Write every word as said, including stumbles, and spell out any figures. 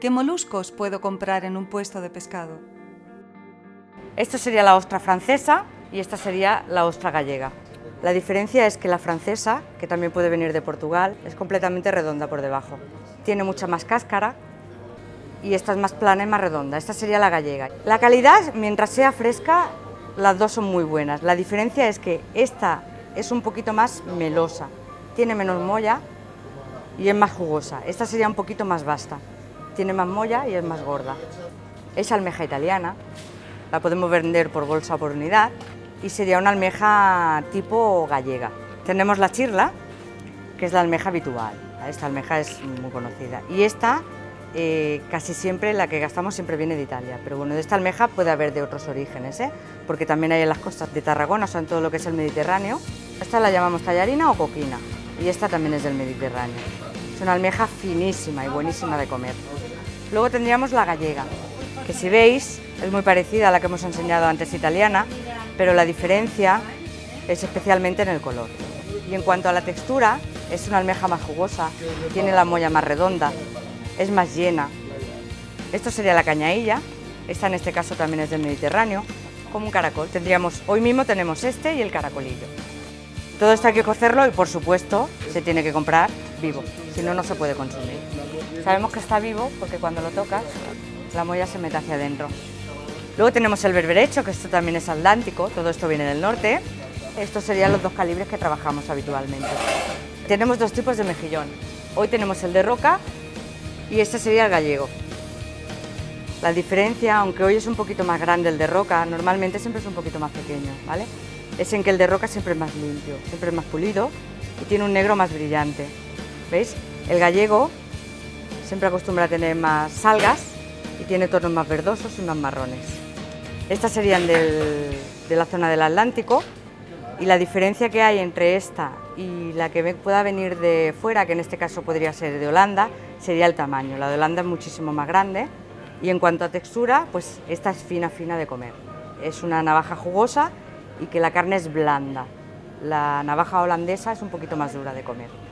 ¿Qué moluscos puedo comprar en un puesto de pescado? Esta sería la ostra francesa y esta sería la ostra gallega. La diferencia es que la francesa, que también puede venir de Portugal, es completamente redonda por debajo. Tiene mucha más cáscara y esta es más plana y más redonda. Esta sería la gallega. La calidad, mientras sea fresca, las dos son muy buenas. La diferencia es que esta es un poquito más melosa, tiene menos molla y es más jugosa. Esta sería un poquito más basta, tiene más molla y es más gorda. Es almeja italiana, la podemos vender por bolsa o por unidad y sería una almeja tipo gallega. Tenemos la chirla, que es la almeja habitual, esta almeja es muy conocida. Y esta, eh, casi siempre, la que gastamos siempre viene de Italia, pero bueno, de esta almeja puede haber de otros orígenes, ¿eh? Porque también hay en las costas de Tarragona, o sea, en todo lo que es el Mediterráneo. Esta la llamamos tallarina o coquina, y esta también es del Mediterráneo. Es una almeja finísima y buenísima de comer. Luego tendríamos la gallega, que si veis, es muy parecida a la que hemos enseñado antes italiana, pero la diferencia es especialmente en el color. Y en cuanto a la textura, es una almeja más jugosa, tiene la molla más redonda, es más llena. Esto sería la cañailla, esta en este caso también es del Mediterráneo, como un caracol. Tendríamos, hoy mismo tenemos este y el caracolillo. Todo esto hay que cocerlo y por supuesto se tiene que comprar vivo, si no, no se puede consumir. Sabemos que está vivo porque cuando lo tocas, la molla se mete hacia adentro. Luego tenemos el berberecho, que esto también es atlántico, todo esto viene del norte. Estos serían los dos calibres que trabajamos habitualmente. Tenemos dos tipos de mejillón. Hoy tenemos el de roca y este sería el gallego. La diferencia, aunque hoy es un poquito más grande el de roca, normalmente siempre es un poquito más pequeño, ¿vale? Es en que el de roca siempre es más limpio, siempre es más pulido y tiene un negro más brillante. ¿Veis? El gallego siempre acostumbra a tener más algas y tiene tonos más verdosos y más marrones. Estas serían del, de la zona del Atlántico y la diferencia que hay entre esta y la que pueda venir de fuera, que en este caso podría ser de Holanda, sería el tamaño. La de Holanda es muchísimo más grande y en cuanto a textura, pues esta es fina, fina de comer. Es una navaja jugosa y que la carne es blanda. La navaja holandesa es un poquito más dura de comer.